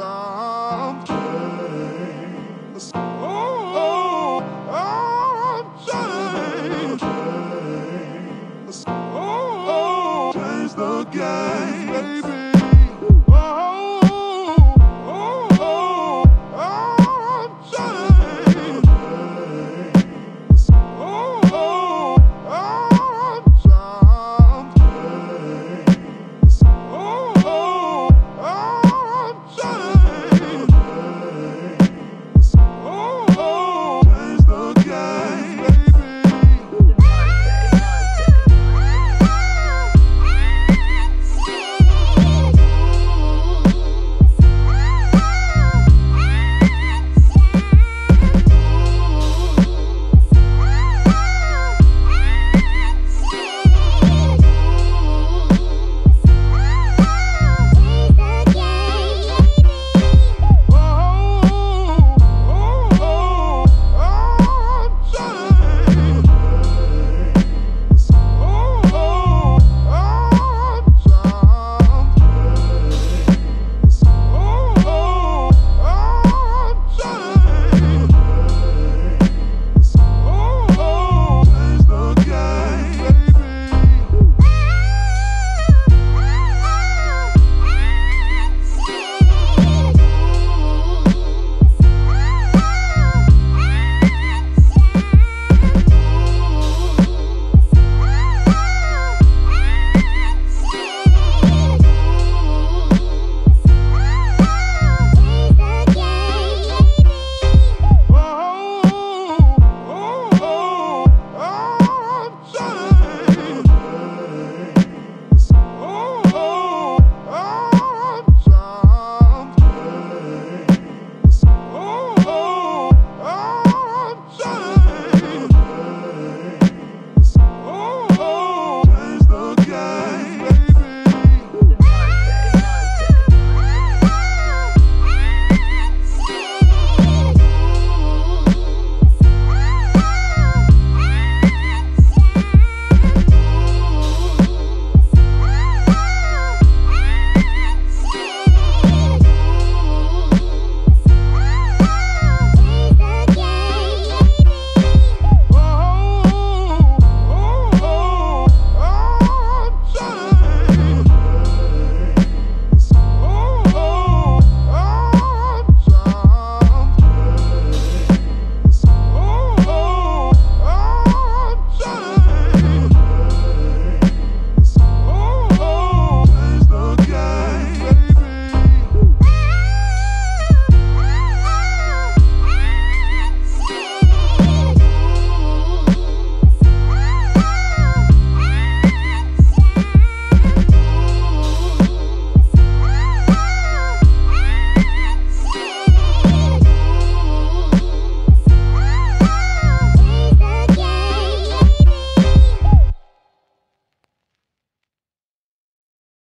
fly.